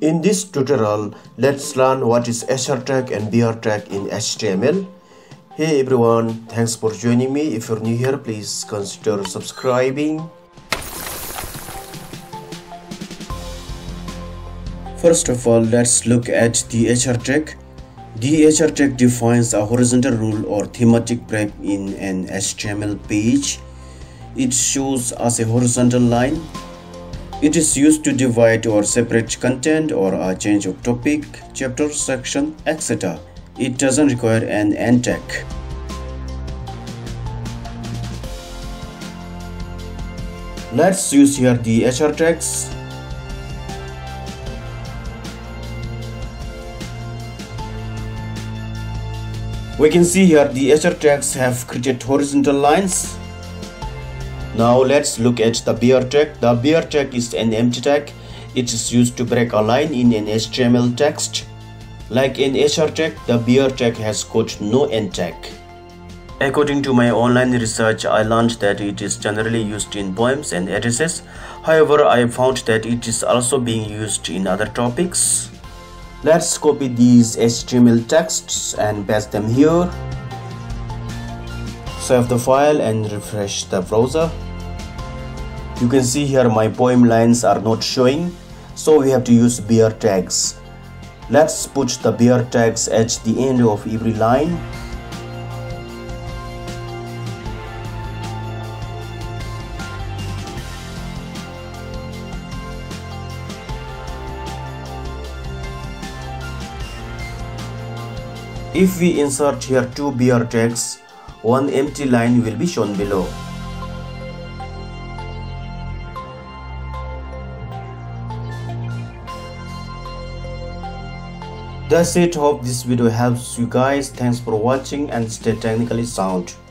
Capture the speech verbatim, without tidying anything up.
In this tutorial, let's learn what is H R tag and B R tag in H T M L. Hey everyone, thanks for joining me. If you're new here, please consider subscribing. First of all, let's look at the H R tag. The H R tag defines a horizontal rule or thematic break in an H T M L page. It shows as a horizontal line. It is used to divide or separate content or a change of topic, chapter, section, et cetera. It doesn't require an end tag. Let's use here the H R tags. We can see here the H R tags have created horizontal lines. Now let's look at the B R tag. The B R tag is an empty tag. It is used to break a line in an H T M L text. Like an H R tag, the B R tag has got no end tag. According to my online research, I learned that it is generally used in poems and essays. However, I found that it is also being used in other topics. Let's copy these H T M L texts and paste them here. Save the file and refresh the browser. You can see here my poem lines are not showing, so we have to use B R tags. Let's put the B R tags at the end of every line. If we insert here two B R tags, one empty line will be shown below. That's it. Hope this video helps you guys. Thanks for watching and stay technically sound.